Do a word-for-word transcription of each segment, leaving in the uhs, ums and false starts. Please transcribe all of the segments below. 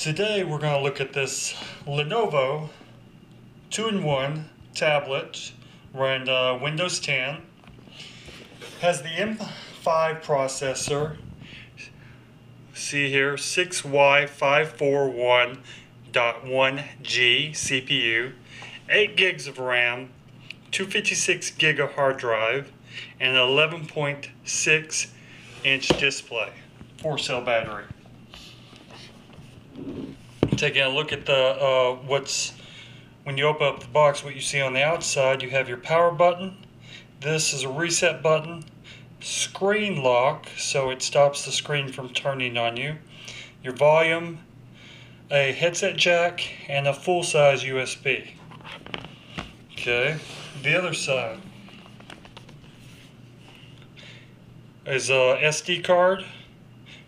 Today we're going to look at this Lenovo two in one tablet running uh, Windows ten. Has the M five processor. See here, six Y five four one point one G C P U, eight gigs of RAM, two hundred fifty-six gig of hard drive, and an eleven point six inch display, four cell battery. Taking a look at the uh, what's when you open up the box, what you see on the outside, you have your power button. This is a reset button, screen lock, so it stops the screen from turning on you, your volume, a headset jack, and a full-size U S B. Okay, the other side is a S D card,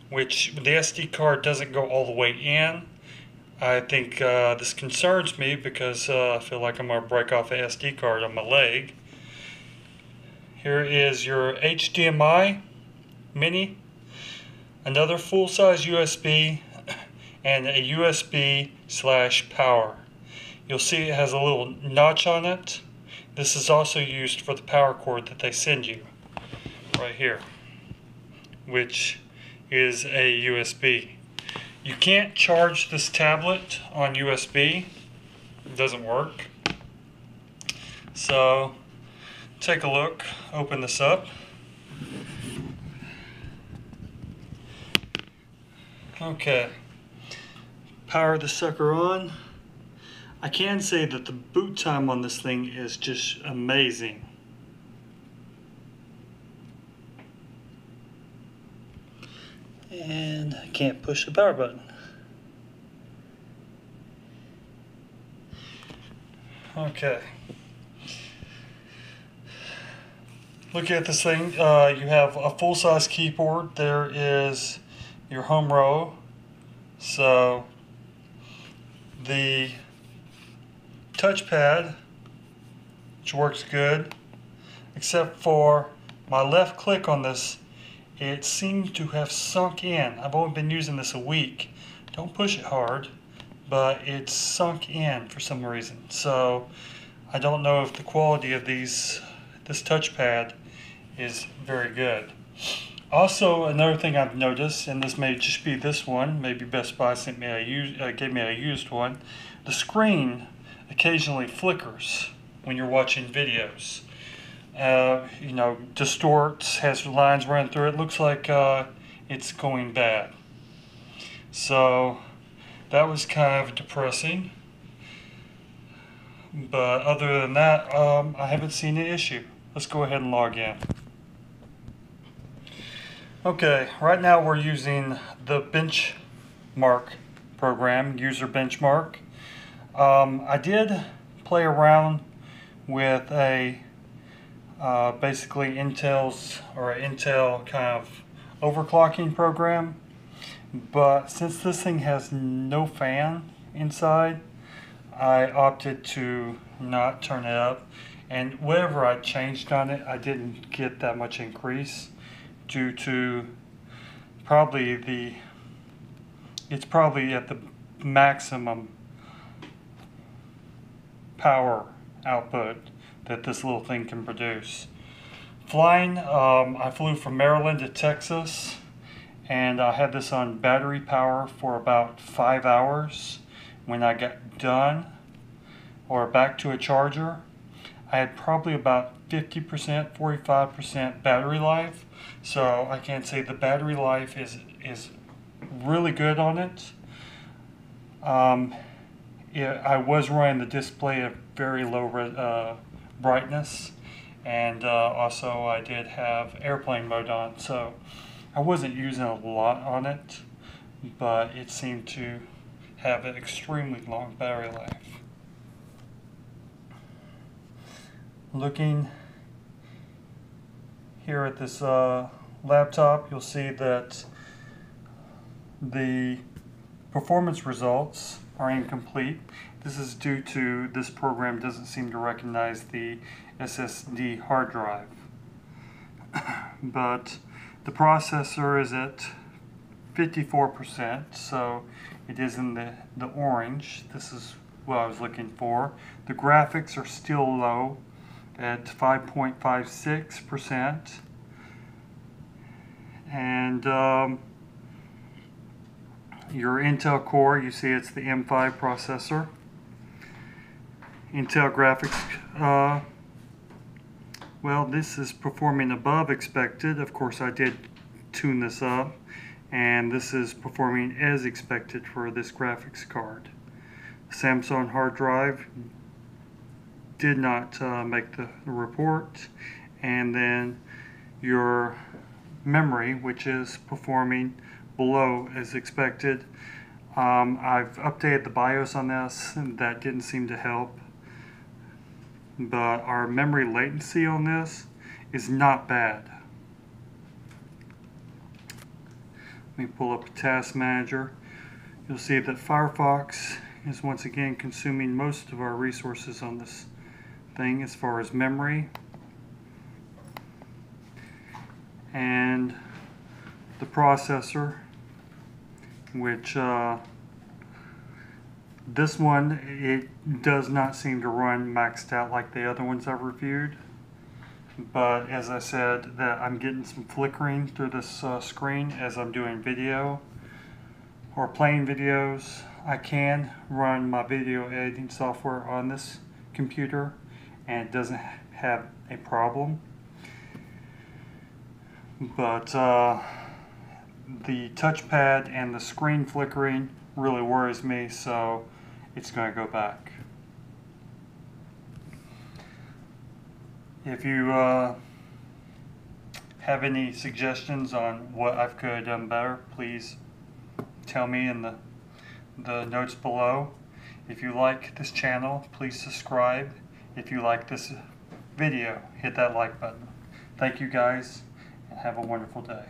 which the S D card doesn't go all the way in. I think uh, this concerns me because uh, I feel like I'm going to break off an S D card on my leg. Here is your H D M I mini, another full-size U S B, and a U S B slash power. You'll see it has a little notch on it. This is also used for the power cord that they send you right here, which is a U S B. You can't charge this tablet on U S B. It doesn't work. So take a look, open this up. Okay. Power the sucker on. I can say that the boot time on this thing is just amazing. And I can't push the power button. Okay. Looking at this thing, uh, you have a full-size keyboard. There is your home row. So the touchpad, which works good, except for my left click on this, it seems to have sunk in. I've only been using this a week. Don't push it hard, but it's sunk in for some reason. So I don't know if the quality of these this touchpad is very good. Also, another thing I've noticed, and this may just be this one, maybe Best Buy sent me a uh, gave me a used one. The screen occasionally flickers when you're watching videos. Uh, you know, distorts, has lines running through it. Looks like uh, it's going bad. So that was kind of depressing. But other than that, um, I haven't seen an issue. Let's go ahead and log in. Okay, right now we're using the benchmark program, user benchmark. Um, I did play around with a uh, basically Intel's or Intel kind of overclocking program, but since this thing has no fan inside, I opted to not turn it up, and whatever I changed on it, I didn't get that much increase due to probably the it's probably at the maximum power output that this little thing can produce. Flying, um, I flew from Maryland to Texas, and I had this on battery power for about five hours. When I got done, or back to a charger, I had probably about fifty percent, forty-five percent battery life. So I can say the battery life is is really good on it. Um, Yeah, I was running the display at very low uh, brightness, and uh, also I did have airplane mode on, so I wasn't using a lot on it, but it seemed to have an extremely long battery life. Looking here at this uh, laptop, you'll see that the performance results are incomplete. This is due to this program doesn't seem to recognize the S S D hard drive. But the processor is at fifty-four percent, so It is in the, the orange. This is what I was looking for. The graphics are still low at five point five six percent. And um, your Intel Core, you see it's the M five processor. Intel graphics, uh, well, this is performing above expected. Of course, I did tune this up, and this is performing as expected for this graphics card. Samsung hard drive did not uh, make the report, and then your memory, which is performing below as expected. Um, I've updated the BIOS on this, and that didn't seem to help. But our memory latency on this is not bad. Let me pull up Task Manager. You'll see that Firefox is once again consuming most of our resources on this thing as far as memory. And the processor, which uh, this one, it does not seem to run maxed out like the other ones I've reviewed, but as I said, that I'm getting some flickering through this uh, screen as I'm doing video or playing videos. I can run my video editing software on this computer and it doesn't have a problem. But uh, the touchpad and the screen flickering really worries me, so it's going to go back. If you uh, have any suggestions on what I could have done better, please tell me in the, the notes below. If you like this channel, please subscribe. If you like this video, hit that like button. Thank you guys, and have a wonderful day.